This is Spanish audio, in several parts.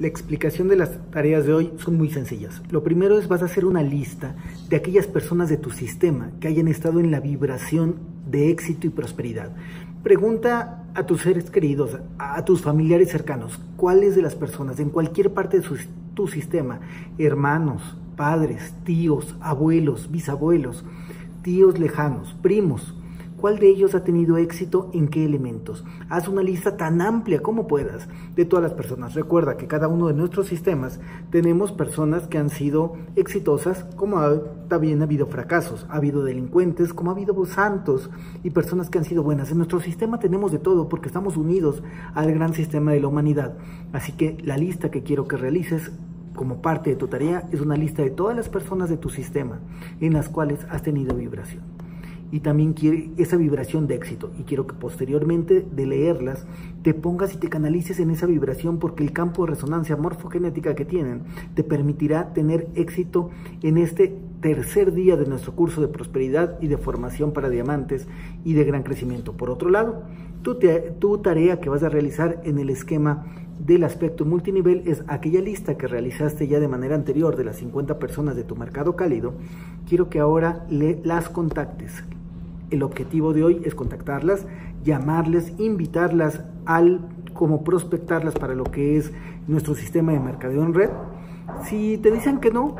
La explicación de las tareas de hoy son muy sencillas. Lo primero es, vas a hacer una lista de aquellas personas de tu sistema que hayan estado en la vibración de éxito y prosperidad. Pregunta a tus seres queridos, a tus familiares cercanos, ¿cuáles de las personas en cualquier parte de tu sistema, hermanos, padres, tíos, abuelos, bisabuelos, tíos lejanos, primos, cuál de ellos ha tenido éxito en qué elementos? Haz una lista tan amplia como puedas de todas las personas. Recuerda que cada uno de nuestros sistemas tenemos personas que han sido exitosas, como también ha habido fracasos, ha habido delincuentes, como ha habido santos y personas que han sido buenas. En nuestro sistema tenemos de todo porque estamos unidos al gran sistema de la humanidad. Así que la lista que quiero que realices como parte de tu tarea es una lista de todas las personas de tu sistema en las cuales has tenido vibración. Y también quiere esa vibración de éxito, y quiero que posteriormente de leerlas te pongas y te canalices en esa vibración, porque el campo de resonancia morfogenética que tienen te permitirá tener éxito en este tercer día de nuestro curso de prosperidad y de formación para diamantes y de gran crecimiento. Por otro lado, tu tarea que vas a realizar en el esquema del aspecto multinivel es aquella lista que realizaste ya de manera anterior de las 50 personas de tu mercado cálido. Quiero que ahora las contactes. El objetivo de hoy es contactarlas, llamarles, invitarlas como prospectarlas para lo que es nuestro sistema de mercadeo en red. Si te dicen que no,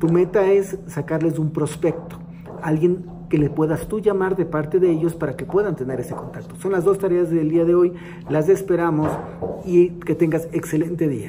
tu meta es sacarles un prospecto, alguien que le puedas tú llamar de parte de ellos para que puedan tener ese contacto. Son las dos tareas del día de hoy, las esperamos y que tengas excelente día.